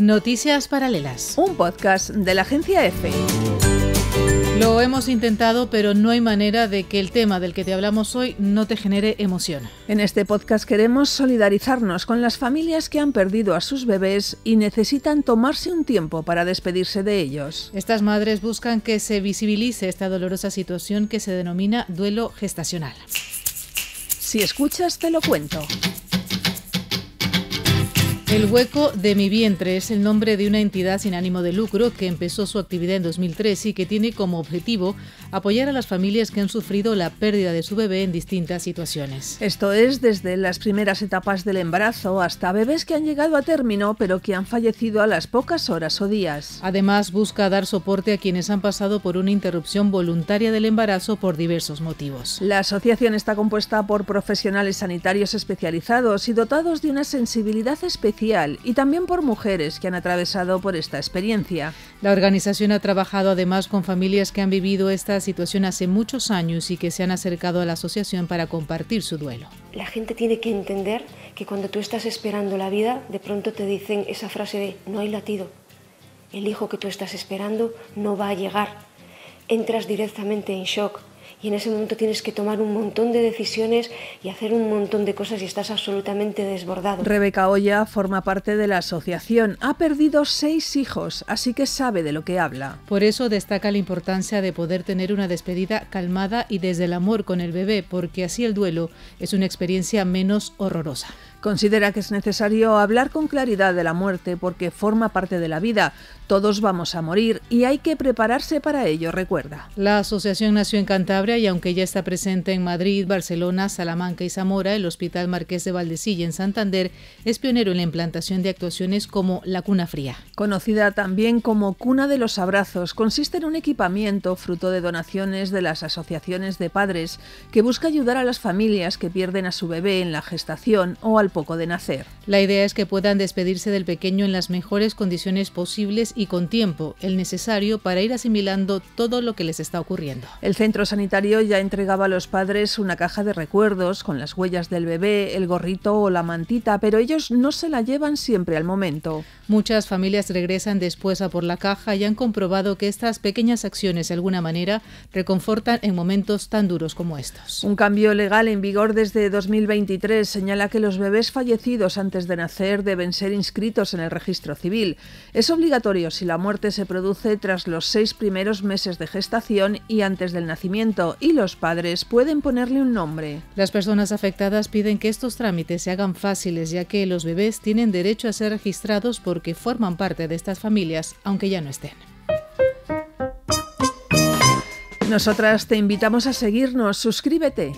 Noticias Paralelas. Un podcast de la Agencia EFE. Lo hemos intentado, pero no hay manera de que el tema del que te hablamos hoy no te genere emoción. En este podcast queremos solidarizarnos con las familias que han perdido a sus bebés y necesitan tomarse un tiempo para despedirse de ellos. Estas madres buscan que se visibilice esta dolorosa situación que se denomina duelo gestacional. Si escuchas, te lo cuento. El hueco de mi vientre es el nombre de una entidad sin ánimo de lucro que empezó su actividad en 2003 y que tiene como objetivo apoyar a las familias que han sufrido la pérdida de su bebé en distintas situaciones. Esto es desde las primeras etapas del embarazo hasta bebés que han llegado a término pero que han fallecido a las pocas horas o días. Además, busca dar soporte a quienes han pasado por una interrupción voluntaria del embarazo por diversos motivos. La asociación está compuesta por profesionales sanitarios especializados y dotados de una sensibilidad especial y también por mujeres que han atravesado por esta experiencia. La organización ha trabajado además con familias que han vivido esta situación hace muchos años y que se han acercado a la asociación para compartir su duelo. La gente tiene que entender que cuando tú estás esperando la vida, de pronto te dicen esa frase de no hay latido, el hijo que tú estás esperando no va a llegar. Entras directamente en shock. Y en ese momento tienes que tomar un montón de decisiones y hacer un montón de cosas y estás absolutamente desbordado. Rebeca Olla forma parte de la asociación. Ha perdido 6 hijos, así que sabe de lo que habla. Por eso destaca la importancia de poder tener una despedida calmada y desde el amor con el bebé, porque así el duelo es una experiencia menos horrorosa. Considera que es necesario hablar con claridad de la muerte porque forma parte de la vida. Todos vamos a morir y hay que prepararse para ello, recuerda. La asociación nació en Cantabria y aunque ya está presente en Madrid, Barcelona, Salamanca y Zamora, el Hospital Marqués de Valdecilla en Santander es pionero en la implantación de actuaciones como La Cuna Fría. Conocida también como Cuna de los Abrazos, consiste en un equipamiento fruto de donaciones de las asociaciones de padres que busca ayudar a las familias que pierden a su bebé en la gestación o al poco de nacer. La idea es que puedan despedirse del pequeño en las mejores condiciones posibles y con tiempo, el necesario para ir asimilando todo lo que les está ocurriendo. El centro sanitario ya entregaba a los padres una caja de recuerdos con las huellas del bebé, el gorrito o la mantita, pero ellos no se la llevan siempre al momento. Muchas familias regresan después a por la caja y han comprobado que estas pequeñas acciones de alguna manera reconfortan en momentos tan duros como estos. Un cambio legal en vigor desde 2023 señala que los bebés fallecidos antes de nacer deben ser inscritos en el registro civil. Es obligatorio si la muerte se produce tras los 6 primeros meses de gestación y antes del nacimiento, y los padres pueden ponerle un nombre. Las personas afectadas piden que estos trámites se hagan fáciles, ya que los bebés tienen derecho a ser registrados porque forman parte de estas familias, aunque ya no estén. Nosotras te invitamos a seguirnos. Suscríbete.